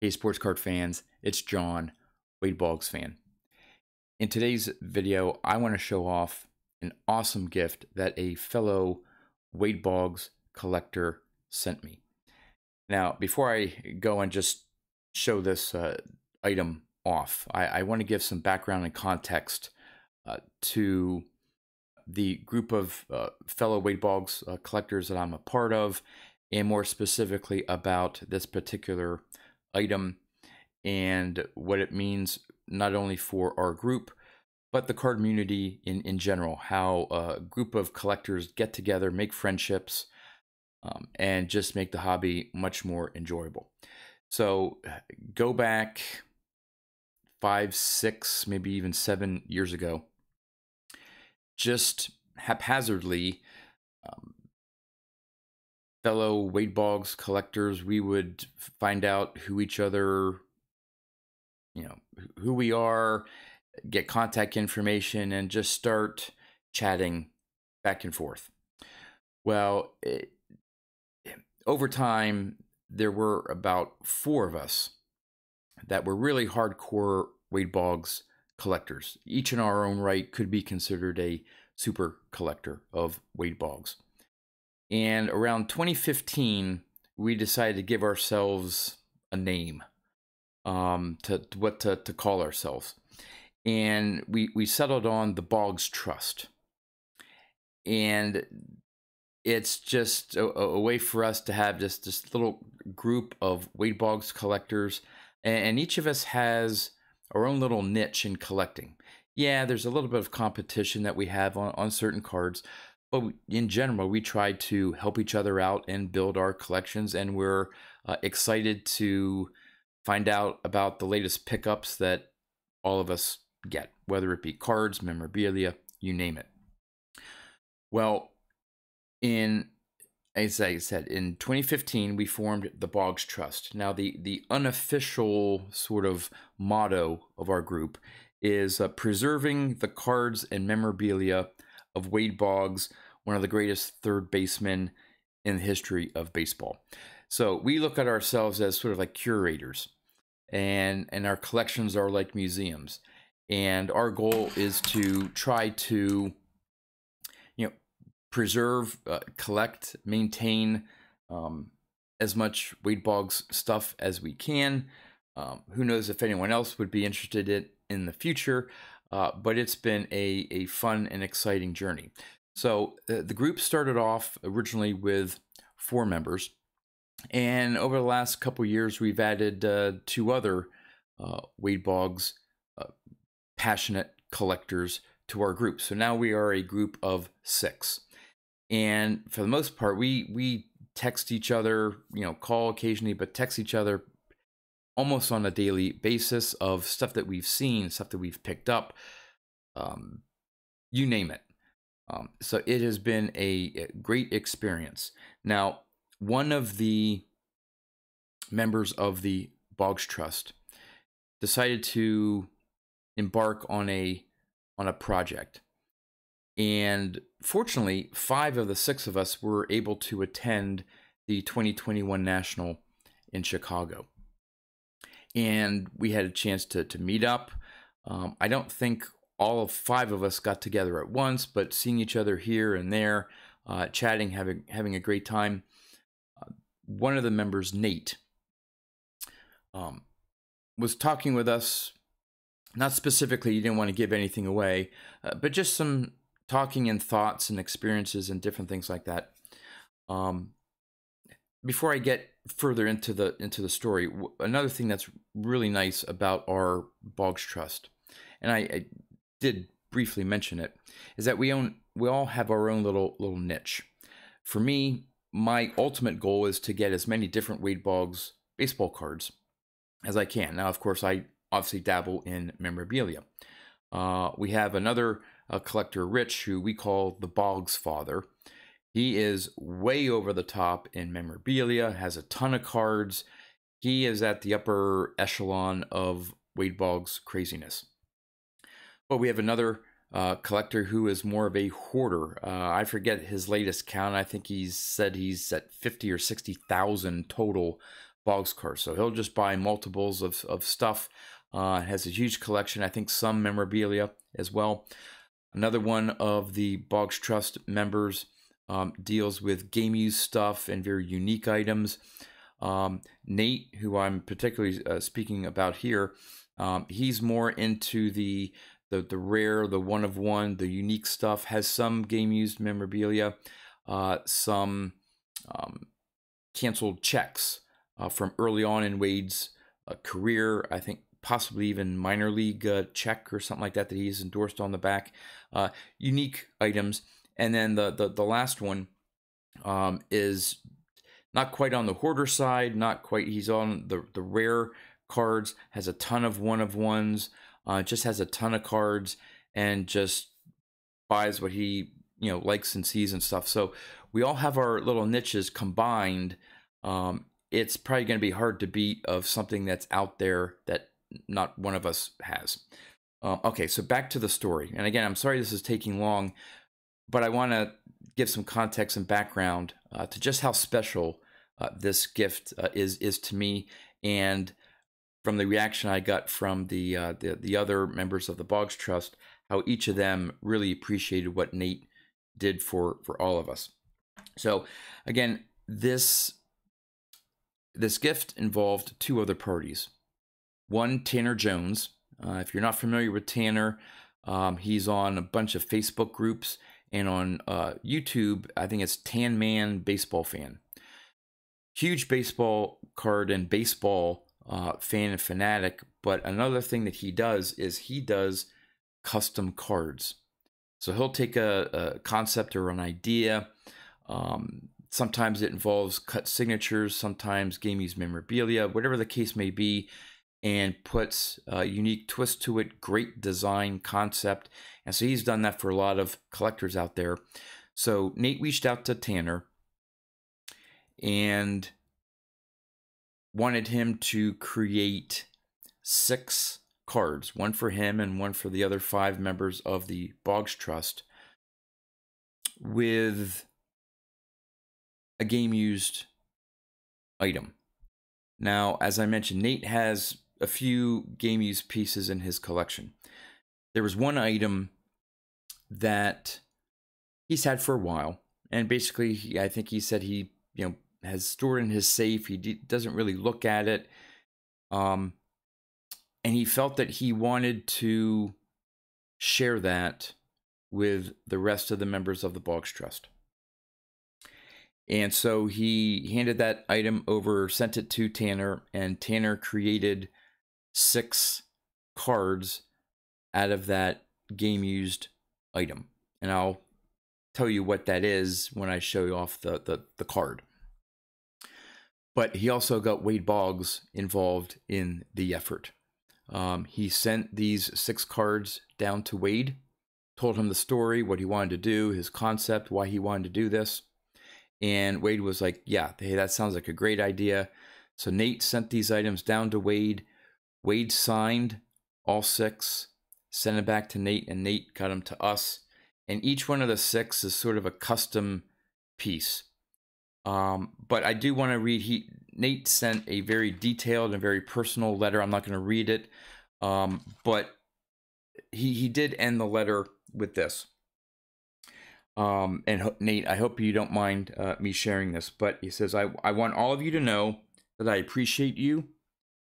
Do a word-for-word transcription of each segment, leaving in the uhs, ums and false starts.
Hey sports card fans, it's John, Wade Boggs fan. In today's video, I want to show off an awesome gift that a fellow Wade Boggs collector sent me. Now, before I go and just show this uh, item off, I, I want to give some background and context uh, to the group of uh, fellow Wade Boggs uh, collectors that I'm a part of, and more specifically about this particular item and what it means not only for our group but the card community in in general, how a group of collectors get together, make friendships, um, and just make the hobby much more enjoyable. So go back five, six, maybe even seven years ago, just haphazardly, um, fellow Wade Boggs collectors, we would find out who each other, you know, who we are, get contact information, and just start chatting back and forth. Well, it, over time, there were about four of us that were really hardcore Wade Boggs collectors. Each in our own right could be considered a super collector of Wade Boggs. And around twenty fifteen, we decided to give ourselves a name, um, to, to what to, to call ourselves. And we, we settled on the Boggs Trust. And it's just a, a way for us to have just this little group of Wade Boggs collectors. And, and each of us has our own little niche in collecting. Yeah, there's a little bit of competition that we have on, on certain cards. But in general, we try to help each other out and build our collections, and we're uh, excited to find out about the latest pickups that all of us get, whether it be cards, memorabilia, you name it. Well, in, as I said, in twenty fifteen, we formed the Boggs Trust. Now, the, the unofficial sort of motto of our group is uh, preserving the cards and memorabilia of Wade Boggs, one of the greatest third basemen in the history of baseball. So we look at ourselves as sort of like curators, and and our collections are like museums. And our goal is to try to, you know, preserve, uh, collect, maintain um, as much Wade Boggs stuff as we can. Um, who knows if anyone else would be interested in in the future. Uh, but it's been a, a fun and exciting journey. So uh, the group started off originally with four members. And over the last couple of years, we've added uh, two other uh, Wade Boggs uh, passionate collectors to our group. So now we are a group of six. And for the most part, we, we text each other, you know, call occasionally, but text each other almost on a daily basis of stuff that we've seen, stuff that we've picked up, um, you name it. Um, so it has been a, a great experience. Now, one of the members of the Boggs Trust decided to embark on a, on a project. And fortunately, five of the six of us were able to attend the twenty twenty-one National in Chicago. And we had a chance to, to meet up. Um, I don't think all of five of us got together at once, but seeing each other here and there, uh, chatting, having, having a great time. Uh, one of the members, Nate, um, was talking with us. Not specifically, he didn't want to give anything away, uh, but just some talking and thoughts and experiences and different things like that. Um, before I get further into the into the story, another thing that's really nice about our Boggs Trust, and I, I did briefly mention it, is that we own we all have our own little little niche. For me, my ultimate goal is to get as many different Wade Boggs baseball cards as I can. Now, of course, I obviously dabble in memorabilia. Uh, we have another uh, collector, Rich, who we call the Boggs Father. He is way over the top in memorabilia, has a ton of cards. He is at the upper echelon of Wade Boggs craziness. But we have another uh, collector who is more of a hoarder. Uh, I forget his latest count. I think he's said he's at fifty or sixty thousand total Boggs cards. So he'll just buy multiples of, of stuff. Uh, has a huge collection. I think some memorabilia as well. Another one of the Boggs Trust members um, deals with game use stuff and very unique items. Um, Nate, who I'm particularly uh, speaking about here, um, he's more into the, the the rare, the one of one, the unique stuff. Has some game used memorabilia, uh, some um, canceled checks uh, from early on in Wade's uh, career. I think possibly even minor league uh, check or something like that that he's endorsed on the back. Uh, unique items. And then the the, the last one um, is not quite on the hoarder side, not quite. He's on the, the rare cards, has a ton of one-of-ones, uh, just has a ton of cards and just buys what he you know likes and sees and stuff. So we all have our little niches combined. Um, it's probably going to be hard to beat of something that's out there that not one of us has. Uh, okay, so back to the story. And again, I'm sorry this is taking long, but I want to give some context and background uh, to just how special uh, this gift uh, is is to me, and from the reaction I got from the, uh, the the other members of the Boggs Trust, how each of them really appreciated what Nate did for for all of us. So again, this this gift involved two other parties. One, Tanner Jones. Uh, if you're not familiar with Tanner, um, he's on a bunch of Facebook groups and on uh, YouTube. I think it's Tan Man Baseball Fan. Huge baseball card and baseball uh, fan and fanatic. But another thing that he does is he does custom cards. So he'll take a, a concept or an idea. Um, sometimes it involves cut signatures, sometimes game used memorabilia, whatever the case may be, and puts a unique twist to it, great design concept. And so he's done that for a lot of collectors out there. So Nate reached out to Tanner and wanted him to create six cards, one for him and one for the other five members of the Boggs Trust, with a game used item. Now, as I mentioned, Nate has a few game use pieces in his collection. There was one item that he's had for a while, and basically, he, I think he said he, you know, has stored in his safe. He d doesn't really look at it, um, and he felt that he wanted to share that with the rest of the members of the Boggs Trust. And so he handed that item over, sent it to Tanner, and Tanner created six cards out of that game-used item. And I'll tell you what that is when I show you off the, the, the card. But he also got Wade Boggs involved in the effort. Um, he sent these six cards down to Wade, told him the story, what he wanted to do, his concept, why he wanted to do this. And Wade was like, yeah, hey, that sounds like a great idea. So Nate sent these items down to Wade. Wade signed all six, sent it back to Nate, and Nate got them to us. And each one of the six is sort of a custom piece. Um, but I do want to read, he, Nate sent a very detailed and very personal letter. I'm not going to read it, um, but he, he did end the letter with this. Um, and Nate, I hope you don't mind uh, me sharing this, but he says, I, I want all of you to know that I appreciate you,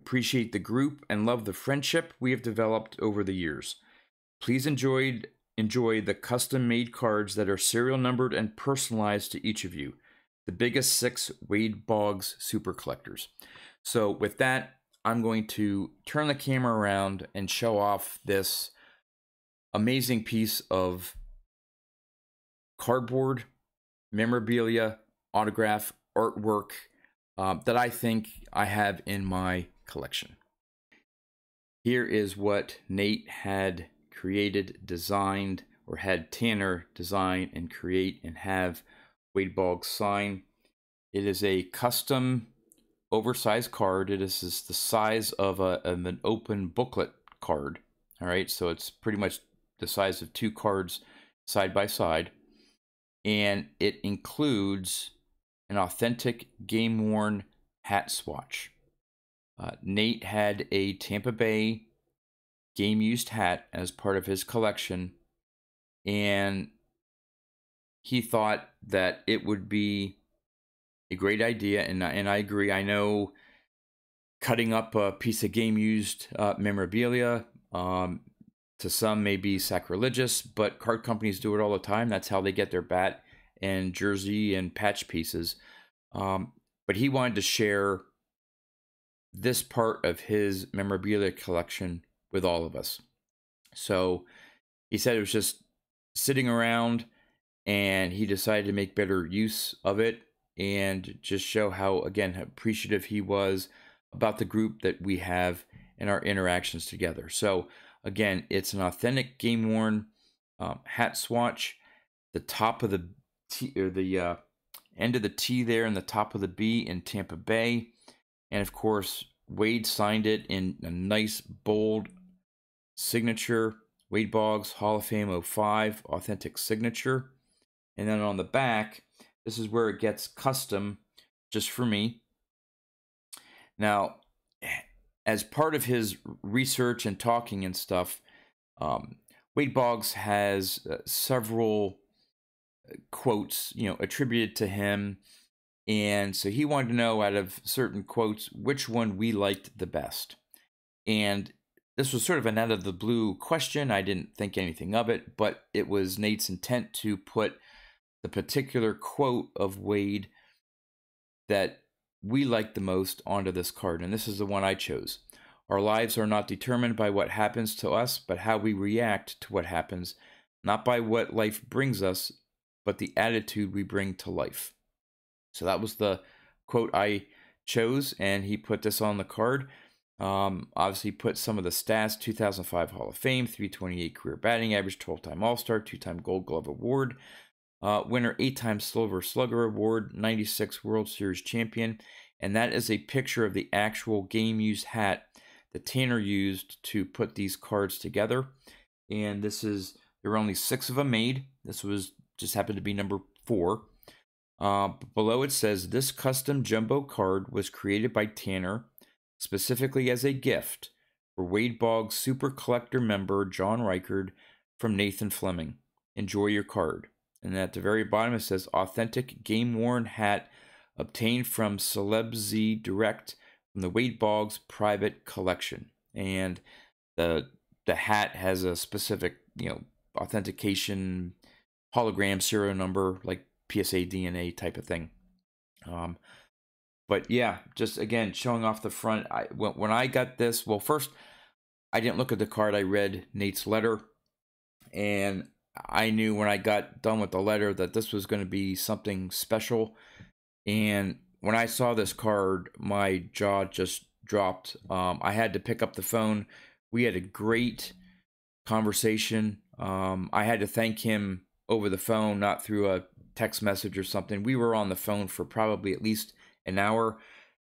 appreciate the group, and love the friendship we have developed over the years. Please enjoy, enjoy the custom-made cards that are serial numbered and personalized to each of you, the biggest six Wade Boggs Super Collectors. So with that, I'm going to turn the camera around and show off this amazing piece of cardboard, memorabilia, autograph, artwork uh, that I think I have in my collection. Here is what Nate had created, designed, or had Tanner design and create and have Wade Boggs sign. It is a custom oversized card. It is, is the size of, a, of an open booklet card. All right, so it's pretty much the size of two cards side by side. And it includes an authentic game-worn hat swatch. Uh, Nate had a Tampa Bay game-used hat as part of his collection, and he thought that it would be a great idea, and, and I agree. I know cutting up a piece of game-used uh, memorabilia um, to some may be sacrilegious, but card companies do it all the time. That's how they get their bat and jersey and patch pieces. Um, but he wanted to share this part of his memorabilia collection with all of us. So he said it was just sitting around, and he decided to make better use of it and just show how, again, how appreciative he was about the group that we have and our interactions together. So again, it's an authentic game-worn um, hat swatch. The top of the T, or the uh, end of the T there and the top of the B in Tampa Bay. And of course, Wade signed it in a nice, bold signature. Wade Boggs, Hall of Fame oh five, authentic signature. And then on the back, this is where it gets custom just for me. Now, as part of his research and talking and stuff, um, Wade Boggs has uh, several quotes, you know, attributed to him. And so he wanted to know, out of certain quotes, which one we liked the best. And this was sort of an out of the blue question. I didn't think anything of it, but it was Nate's intent to put the particular quote of Wade that we liked the most onto this card. And this is the one I chose. "Our lives are not determined by what happens to us, but how we react to what happens, not by what life brings us, but the attitude we bring to life." So that was the quote I chose, and he put this on the card. Um, obviously put some of the stats: two thousand five Hall of Fame, three twenty-eight career batting average, twelve-time All-Star, two-time Gold Glove Award, uh, winner eight-time Silver Slugger Award, ninety-six World Series champion. And that is a picture of the actual game-used hat that Tanner used to put these cards together. And this is, there were only six of them made. This was just happened to be number four. Uh, below it says, "This custom jumbo card was created by Tanner specifically as a gift for Wade Boggs Super Collector member John Reichard from Nathan Fleming. Enjoy your card." And at the very bottom it says, "Authentic game-worn hat obtained from Celebzy Direct from the Wade Boggs private collection." And the the hat has a specific, you know, authentication hologram serial number, like P S A D N A type of thing. Um, but yeah, just again, showing off the front. I, when, when I got this, well, first, I didn't look at the card. I read Nate's letter, and I knew when I got done with the letter that this was going to be something special. And when I saw this card, my jaw just dropped. Um, I had to pick up the phone. We had a great conversation. Um, I had to thank him over the phone, not through a text message or something. We were on the phone for probably at least an hour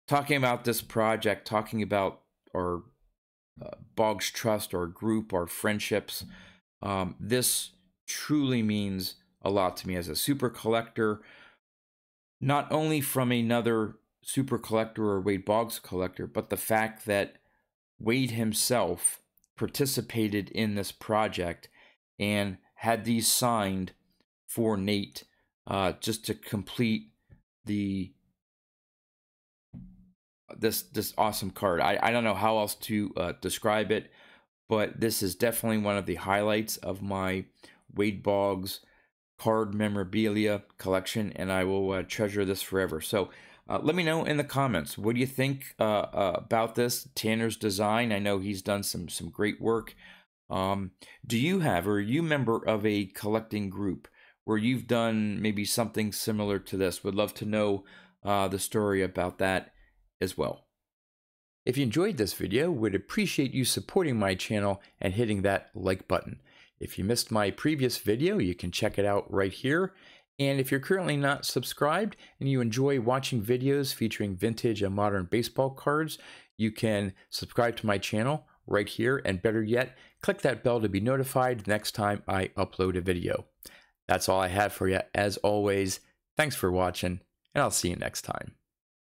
talking about this project, talking about our uh, Boggs Trust, our group, our friendships. Um, this truly means a lot to me as a super collector, not only from another super collector or Wade Boggs collector, but the fact that Wade himself participated in this project and had these signed for Nate, Uh, just to complete the this this awesome card. I, I don't know how else to uh, describe it, but this is definitely one of the highlights of my Wade Boggs card memorabilia collection, and I will uh, treasure this forever. So uh, let me know in the comments, what do you think uh, uh, about this Tanner's design? I know he's done some some great work. Um, do you have, or are you a member of a collecting group where you've done maybe something similar to this? Would love to know uh, the story about that as well. If you enjoyed this video, would appreciate you supporting my channel and hitting that like button. If you missed my previous video, you can check it out right here. And if you're currently not subscribed and you enjoy watching videos featuring vintage and modern baseball cards, you can subscribe to my channel right here. And better yet, click that bell to be notified next time I upload a video. That's all I have for you. As always, thanks for watching, and I'll see you next time.